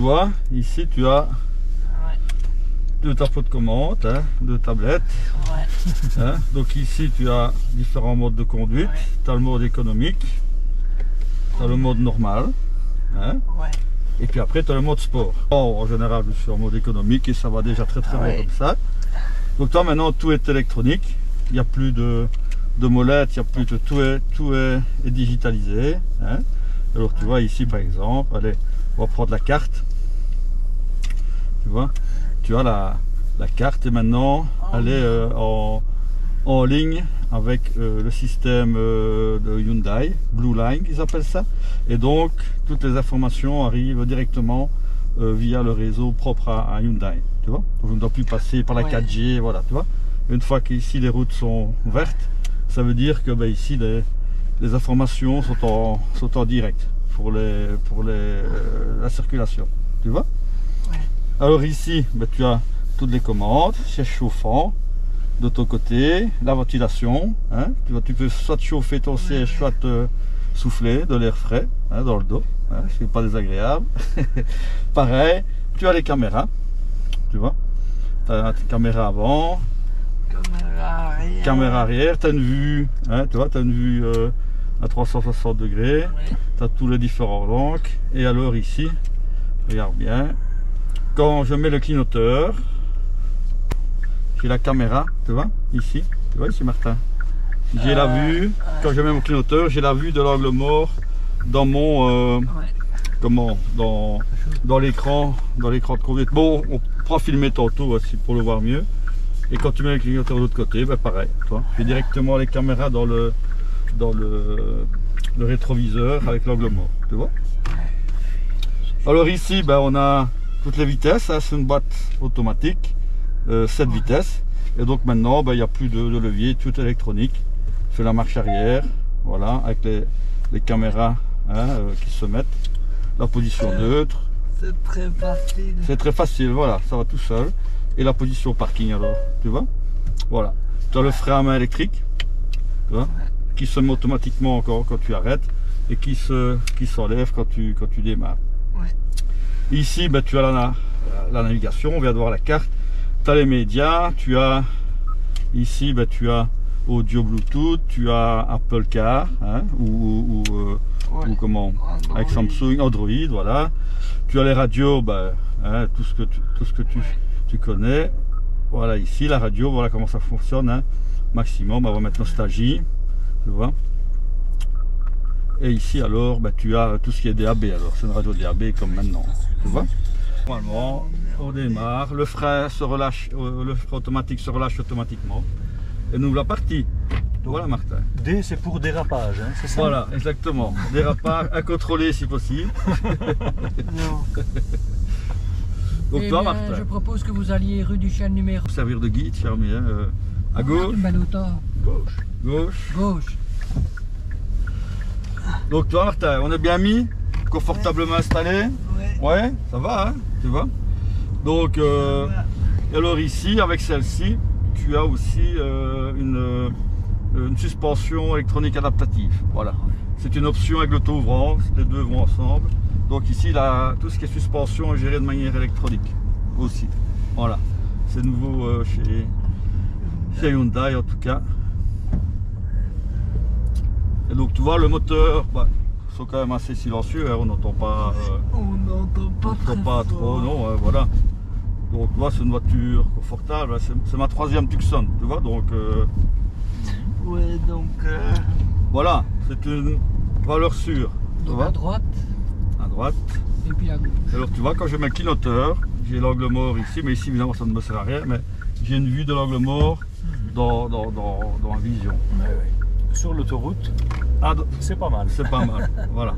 Tu vois, ici tu as deux tapots de commande, hein, deux tablettes. Ouais. Hein, donc ici tu as différents modes de conduite. Ouais. Tu as le mode économique, tu as le mode normal. Hein, ouais. Et puis après tu as le mode sport. En général je suis en mode économique et ça va déjà très très bien comme ça. Donc toi maintenant tout est électronique, il n'y a plus de molette, il n'y a plus de tout est digitalisé. Hein. Alors tu vois ici par exemple, allez, on va prendre la carte. Tu vois, tu as la carte et maintenant elle est en ligne avec le système de Hyundai, Blue Line ils appellent ça, et donc toutes les informations arrivent directement via le réseau propre à Hyundai, tu vois, donc on ne doit plus passer par la 4G, voilà, tu vois, une fois qu'ici les routes sont vertes, ça veut dire que ben, ici les informations sont en direct pour la circulation, tu vois. Alors ici, ben, tu as toutes les commandes, siège chauffant, de ton côté, la ventilation, hein, tu peux soit chauffer ton siège, soit souffler de l'air frais, hein, dans le dos, hein, c'est pas désagréable. Pareil, tu as les caméras, tu vois, tu as une caméra avant, caméra arrière, tu as une vue, hein, tu vois, tu as une vue à 360 degrés, tu as tous les différents angles, et alors ici, regarde bien, quand je mets le clignoteur, j'ai la caméra, tu vois ici Martin, j'ai la vue, quand je mets mon clignoteur, j'ai la vue de l'angle mort dans mon, comment, dans l'écran de conduite. Bon, on pourra filmer tantôt aussi pour le voir mieux, et quand tu mets le clignoteur de l'autre côté, ben pareil, toi, j'ai directement les caméras dans le rétroviseur avec l'angle mort, tu vois. Alors ici, ben, on a toutes les vitesses, hein, c'est une boîte automatique, 7 vitesses, et donc maintenant ben, il n'y a plus de levier, tout est électronique, c'est la marche arrière, voilà, avec les caméras, hein, qui se mettent, la position neutre, c'est très facile, voilà, ça va tout seul, et la position parking alors, tu vois, voilà, tu as le frein à main électrique, tu vois, qui se met automatiquement encore quand tu arrêtes, et qui s'enlève quand tu démarres. Ici, ben, tu as la navigation, on vient de voir la carte, tu as les médias, tu as ici, ben, tu as audio Bluetooth, tu as Apple Car, hein, ou comment, Android. Avec Samsung, Android, voilà. Tu as les radios, ben, hein, tout ce que tu connais. Voilà, ici, la radio, voilà comment ça fonctionne, hein. Maximum, ben, on va mettre Nostalgie, tu vois. Et ici alors, ben, tu as tout ce qui est DAB, alors c'est une radio DAB comme maintenant, tu vois. Normalement, on démarre, le frein se relâche, le frein automatique se relâche automatiquement et nous la partie. Voilà Martin. D c'est pour dérapage, hein, c'est ça? Voilà, exactement, dérapage incontrôlé si possible. Non. Donc toi Martin, je propose que vous alliez rue du Chêne numéro. Servir de guide, Charmier, hein, à gauche. Gauche. Gauche. Gauche. Donc toi Martin, on est bien mis, confortablement installé, ouais, ça va, hein, tu vois. Donc, alors ici, avec celle-ci, tu as aussi une suspension électronique adaptative, voilà. C'est une option avec l'auto-ouvrant, les deux vont ensemble. Donc ici, là, tout ce qui est suspension est géré de manière électronique aussi, voilà. C'est nouveau chez Hyundai en tout cas. Et donc tu vois le moteur, bah, sont quand même assez silencieux, hein, on n'entend pas, on n'entend pas trop, non, hein, voilà. Donc tu vois, c'est une voiture confortable, hein, c'est ma troisième Tucson, tu vois, donc ouais, donc voilà, c'est une valeur sûre. Donc tu à droite et puis à gauche. Alors tu vois, quand je mets le clignoteur, j'ai l'angle mort ici, mais ici évidemment ça ne me sert à rien, mais j'ai une vue de l'angle mort dans la vision. Sur l'autoroute, c'est pas mal. C'est pas mal, voilà.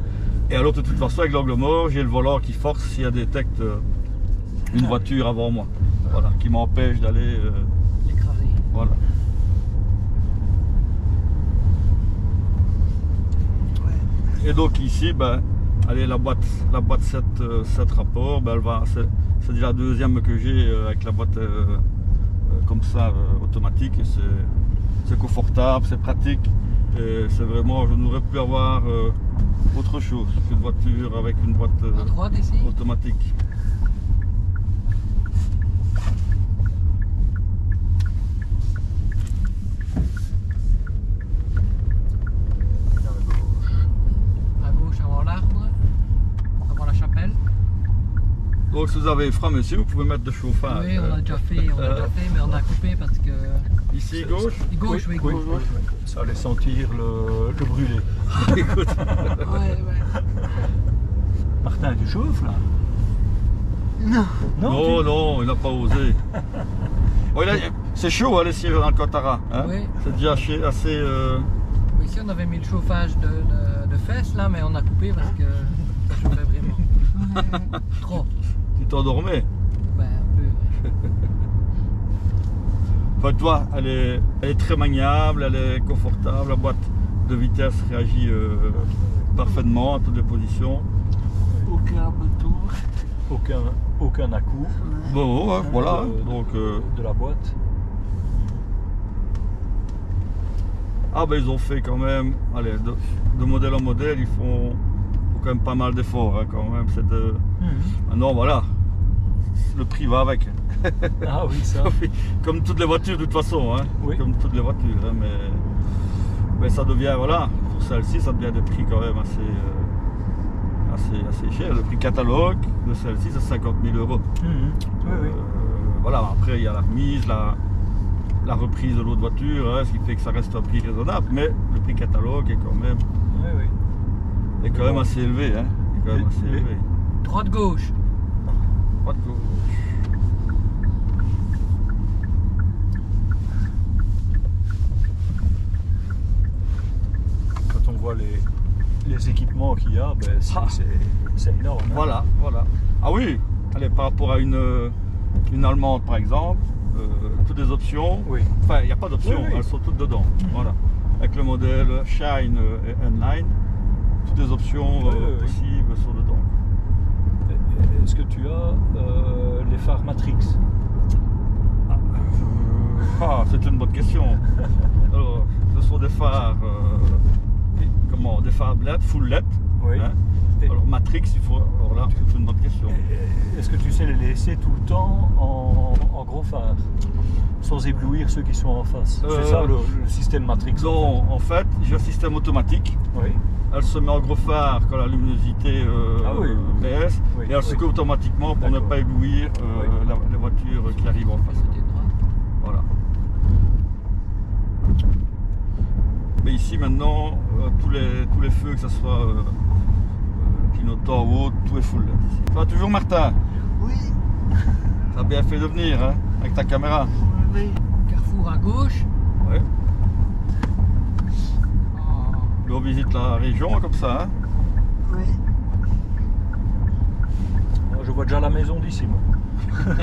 Et alors de toute façon, avec l'angle mort, j'ai le volant qui force si elle détecte une voiture avant moi, voilà, qui m'empêche d'aller l'écraser. Voilà. Ouais. Et donc ici, ben, allez, la boîte 7 rapports, ben, c'est déjà la deuxième que j'ai avec la boîte comme ça automatique, et c'est confortable, c'est pratique. C'est vraiment, je n'aurais pu avoir autre chose qu'une voiture avec une boîte automatique. Donc si vous avez froid monsieur, vous pouvez mettre de chauffage. Oui, on a déjà fait, mais on a coupé parce que... Ici, gauche ? Gauche, oui, gauche. Ça allait sentir le brûlé. Écoute. Ouais. Martin, tu chauffes là ? Non, il n'a pas osé. Oh, c'est chaud, hein, ici, dans Alcantara. Hein, oui. C'est déjà assez... Ici, on avait mis le chauffage de fesses, là, mais on a coupé parce que ça chauffait vraiment. Trop. Tu t'endormais? Ben un peu. Enfin toi, elle est très maniable, elle est confortable, la boîte de vitesse réagit parfaitement à toutes les positions. Aucun retour. Aucun à-coup. Bon, ouais, voilà. Donc de la boîte. Ah ben ils ont fait quand même, allez, de modèle en modèle, ils font... quand même pas mal d'efforts, hein, quand même. Non, voilà, le prix va avec. Ah oui, ça. Comme toutes les voitures, de toute façon, hein. Oui. Comme toutes les voitures, hein, mais ça devient, voilà, pour celle-ci, ça devient des prix quand même assez chers. Le prix catalogue de celle-ci, c'est 50 000 €. Oui. Voilà, après, il y a la remise, la reprise de l'autre voiture, hein, ce qui fait que ça reste un prix raisonnable, mais le prix catalogue est quand même. Oui. Il est quand même assez élevé, hein. Droite-gauche. Droite-gauche. Quand on voit les équipements qu'il y a, ben c'est énorme. Hein. Voilà. Ah oui, allez, par rapport à une Allemande, par exemple, toutes les options. Oui. Enfin, il n'y a pas d'options, oui. Elles sont toutes dedans. Voilà. Avec le modèle Shine et N-Line. Toutes les options possibles sont dedans. Est-ce que tu as les phares Matrix? C'est une bonne question. Alors, ce sont des phares des phares LED, full LED. Oui. Hein. Alors Matrix, il faut. Alors là, c'est une bonne question. Est-ce que tu sais les laisser tout le temps en gros phare, sans éblouir ceux qui sont en face? C'est ça le système Matrix? Non, en fait j'ai un système automatique. Oui. Elle se met en gros phare quand la luminosité baisse, et elle se coupe automatiquement pour ne pas éblouir les voitures qui arrivent en face. Voilà. Mais ici maintenant, tous les feux, que ce soit clignotant ou autre, tout est full. Ça va toujours, Martin? Oui. Ça a bien fait de venir, hein, avec ta caméra. Oui. Carrefour à gauche. Oui. On visite la région comme ça, hein? Oui. Je vois déjà la maison d'ici, moi.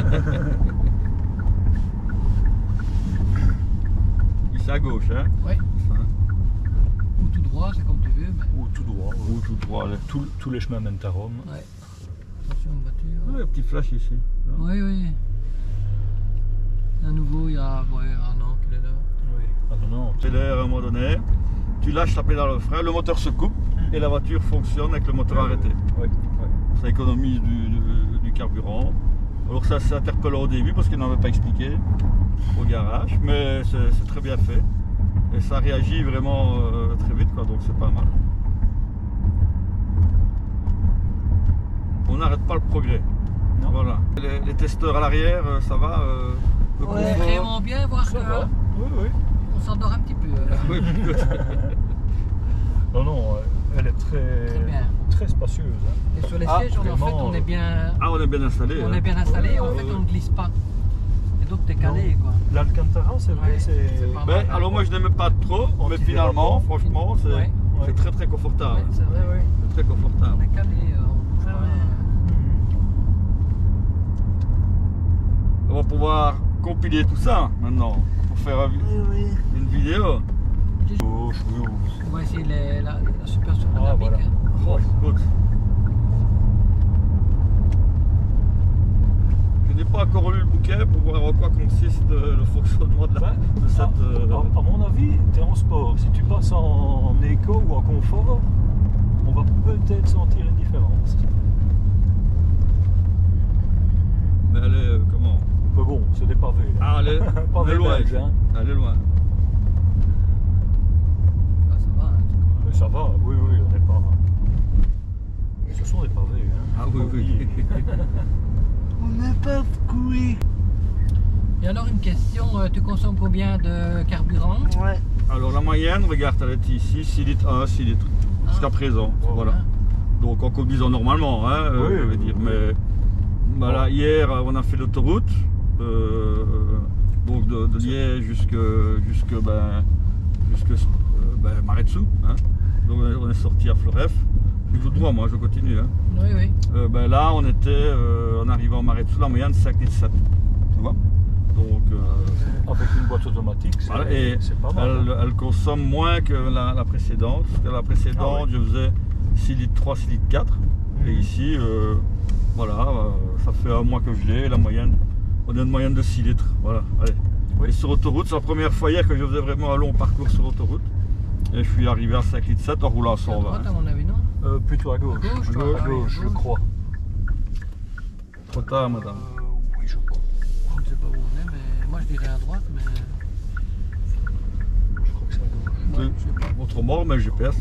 Ici à gauche, hein? Oui. Enfin. Ou tout droit, c'est comme tu veux. Mais... Ou tout droit. Tous les chemins mènent à Rome. Ouais. Attention aux voitures. Ouais, petit flash ici. Là. Oui. À nouveau, il y a un an qu'il est là. Oui. À un moment donné. Tu lâches la pédale au frein, le moteur se coupe et la voiture fonctionne avec le moteur arrêté. Oui. Ça économise du carburant. Alors ça c'est interpellant au début parce qu'ils n'avaient pas expliqué au garage, mais c'est très bien fait. Et ça réagit vraiment très vite, quoi, donc c'est pas mal. On n'arrête pas le progrès. Non. Voilà. Les testeurs à l'arrière, ça va vraiment bien, voir que... Oui. On s'endort un petit peu. Oui. Non, elle est très spacieuse. Hein. Et sur les sièges, on est bien. On est bien installé. On est bien installé. On ne glisse pas. Et donc t'es calé, quoi. L'Alcantara, c'est vrai. Ouais, alors moi, je n'aimais pas trop, mais finalement, franchement, c'est très très confortable. Ouais, c'est vrai. Ouais. Très confortable. On est calé. On va pouvoir compiler tout ça maintenant. Faire une vidéo. On va essayer la super dynamique. Voilà. Je n'ai pas encore lu le bouquet pour voir en quoi consiste le fonctionnement de cette... À mon avis, tu es en sport. Si tu passes en éco ou en confort, on va va peut-être sentir une différence. Mais elle est comment? Mais bon, c'est des pavés. Là. Ah, elle est, pavés loin, belges, hein. Elle est loin. Ah, ça va, hein, mais ça va, oui, oui, on n'est pas. Ce sont des pavés. Hein. Ah oui, oui. On n'a pas de couilles. Et alors une question, tu consommes combien de carburant? Ouais. Alors la moyenne, regarde, elle est ici, 6 litres 1, 6 litres ah, jusqu'à présent, ouais, voilà. Ouais. Donc en conduisant normalement, hein, oui, je veux dire, oui. Mais voilà, ouais. Hier on a fait l'autoroute, donc de Liège jusqu'à Maretsu, hein. Donc on est sorti à Floref, du tout droit moi, je continue. Hein. Oui, oui. Là on était, en arrivant à Maretsu, la moyenne 5 litres 7, tu vois. Donc, avec une boîte automatique, c'est pas mal. Elle consomme moins que la précédente. Parce que la précédente, ah ouais. Je faisais 6 litres 3, 6 litres 4. Mmh. Et ici, voilà, ça fait un mois que je l'ai. La moyenne, on a une moyenne de 6 litres. Voilà, allez. Oui. Et sur autoroute, c'est la première fois hier que je faisais vraiment un long parcours sur autoroute. Et je suis arrivé à 5 litres 7 en roulant à 120. À droite, à mon avis, non ? Plutôt à gauche. À gauche, je crois. Trop tard, madame. Oui, je crois. Je ne sais pas où on est, mais moi je dirais à droite, mais je crois que c'est à gauche. Ouais, je sais pas. Autrement, mais le GPS.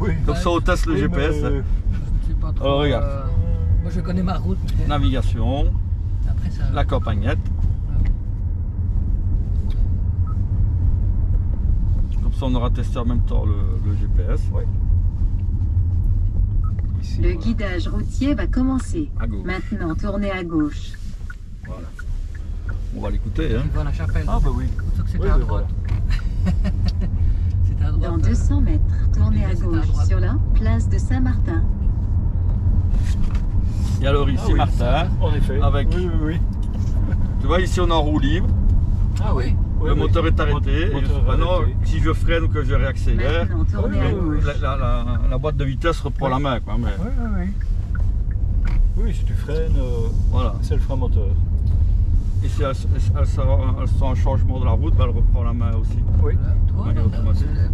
Oui. Comme ça, on teste le GPS. Je sais pas trop. Alors, regarde. Moi, je connais ma route. Mais... Navigation. Après, ça... La campagnette. Ah, oui. Comme ça, on aura testé en même temps le GPS. Ouais. Ici, le guidage routier va commencer. À gauche. Maintenant, tournez à gauche. Voilà. On va l'écouter. Hein. Voit la chapelle. Ah bah oui. Surtout que c'était oui, à droite. Voilà. C'était à droite. Dans 200 mètres, tournez à gauche sur la place de Saint-Martin. Et alors ici, ah oui, Martin, en effet. Avec... Oui, oui, oui. Tu vois, ici on est en roue libre. Ah oui. Le oui, moteur oui. Est arrêté. Maintenant, si je freine ou que je réaccélère, la boîte de vitesse reprend oui. La main. Quoi, mais... Oui, oui, oui. Oui, si tu freines, voilà. C'est le frein moteur. Et si elle sent un changement de la route, bah elle reprend la main aussi. Oui. Toi,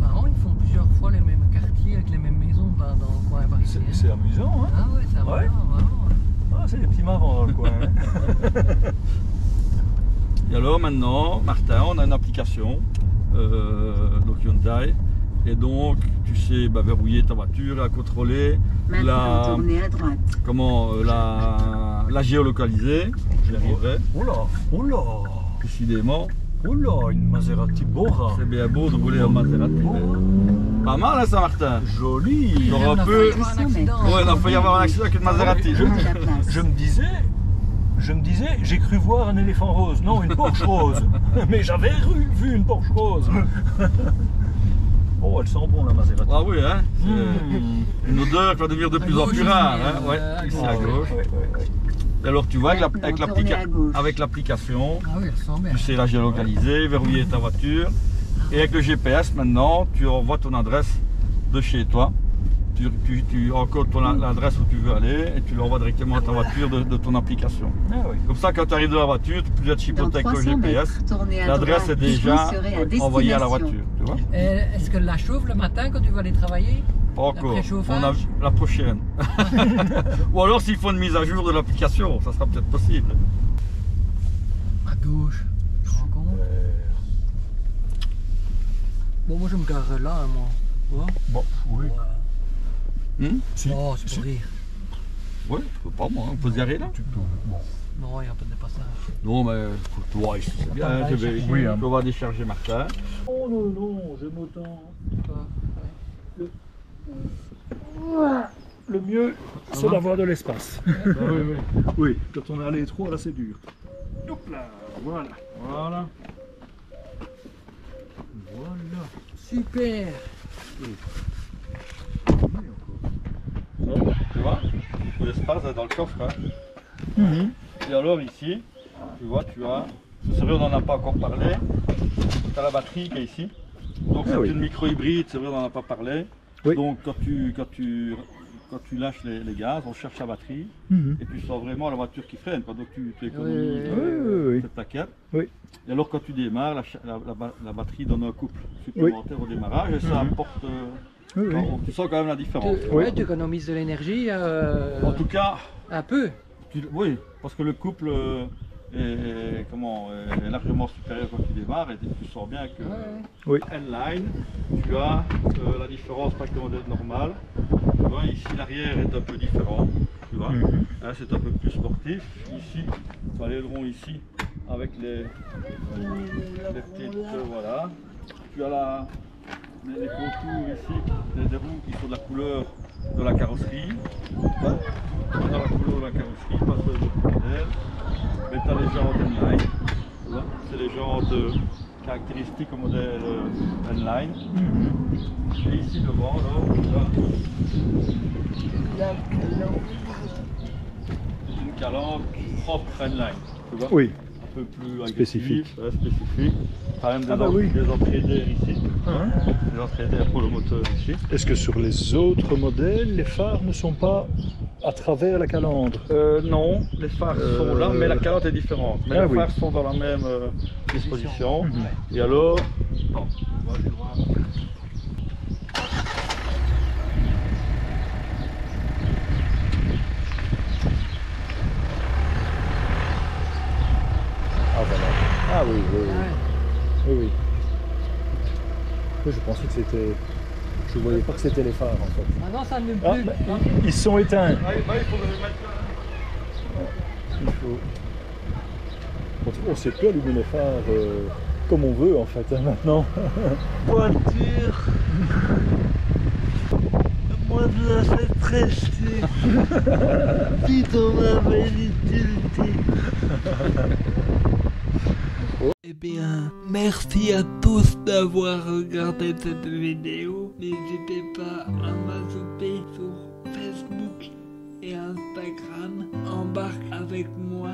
marrant, ils font plusieurs fois les mêmes quartiers avec les mêmes maisons bah, dans le coin. C'est amusant, hein. Ah oui, c'est amusant, ouais. Marrant. Ouais. Ah, c'est des petits marrants dans le coin. Hein. Et alors maintenant, Martin, on a une application, donc Hyundai. Et donc, tu sais bah, verrouiller ta voiture, la contrôler, la géolocaliser. J'y arriverai. Oula, oula. Décidément. Oula, une Maserati Bora. C'est bien beau de rouler en Maserati. Mais... Pas mal, hein, Saint-Martin. Joli. On a failli avoir un accident. Ouais, on a failli avoir un accident avec une Maserati. Je me disais, j'ai cru voir un éléphant rose. Non, une Porsche rose. Mais j'avais vu une Porsche rose. Oh, elle sent bon la Maserati. Ah oui, hein. Une odeur qui va devenir de plus en plus rare. Hein. Ouais. Ici à gauche. Ouais, ouais, ouais. Alors tu vois, avec l'application, ah oui, tu sais la géolocaliser, verrouiller ta voiture. Et avec le GPS, maintenant, tu envoies ton adresse de chez toi. Tu encodes l'adresse où tu veux aller et tu l'envoies directement à ta voiture de ton application. Ah oui. Comme ça, quand tu arrives de la voiture, tu peux être chipoté avec le GPS. L'adresse est déjà envoyée à la voiture. Est-ce que la chauffe le matin quand tu vas aller travailler? Pas encore. On a la prochaine. Ou alors s'il faut une mise à jour de l'application, ça sera peut-être possible. À gauche, je me rends compte. Bon, moi je me garerai là, hein, moi. Ouais. Bon, oui. Ouais. Si. Oh, c'est pour rire. Oui, pas moi, on peut se garer là. Tu peux. Bon. Non, il n'y a pas de dépassage. Non, mais toi, c'est bien, je vais. Oui, on va décharger Martin. Oh non, non, j'aime autant. Le mieux, c'est d'avoir de l'espace. Oui, oui. Oui, quand on est allé trop, là, c'est dur. Hop là, voilà. Voilà. Voilà. Super. Tu vois, tout l'espace est dans le coffre. Hein. Et alors ici, tu vois, tu as, c'est vrai on n'en a pas encore parlé, tu as la batterie qui est ici. Donc c'est une micro-hybride, c'est vrai on n'en a pas parlé. Oui. Donc quand tu lâches les gaz, on cherche la batterie et tu sens vraiment la voiture qui freine. Donc tu économises cette plaquette. Oui. Et alors quand tu démarres, la batterie donne un couple supplémentaire au démarrage et ça apporte... Oui, oui. Bon, tu sens quand même la différence. Oui, tu économises de l'énergie. En tout cas. Un peu. Oui, parce que le couple est largement supérieur quand tu démarres et tu sens bien que oui. N-Line, tu as la différence pas que modèle normal. Tu vois, ici l'arrière est un peu différent. Tu vois, hein, c'est un peu plus sportif. Ici, tu as l'aileron ici avec les petites. Voilà. Tu as les contours ici, des roues qui sont de la couleur de la carrosserie. Hein. Dans la couleur de la carrosserie, pas sur les autres modèles, mais tu as les jantes N-Line, c'est les jantes caractéristiques au modèle N-Line. Et ici devant, là, une calandre propre N-Line, tu vois, oui. Un peu plus agressive, spécifique. Spécifique. Quand même des entrées d'air ici, des entrées d'air pour le moteur ici. Est-ce que sur les autres modèles, les phares ne sont pas à travers la calandre? Non, les phares sont là, mais la calandre est différente. Mais les phares sont dans la même disposition. Et alors, ah oui, oui, oui. Oui, oui. Oui, je pensais que c'était... Je voyais pas que c'était les phares, en fait. Ah non, ça ne ah, plus. Bah, ils sont éteints. Ah, bah, il faut les mettre là. Il faut... On ne sait plus allumer les phares comme on veut, en fait, hein, maintenant. Voiture... Moi, je la fais prester. Vite, on avait l'utilité. Eh bien, merci à tous d'avoir regardé cette vidéo. N'hésitez pas à m'ajouter sur Facebook et Instagram. Embarque avec moi.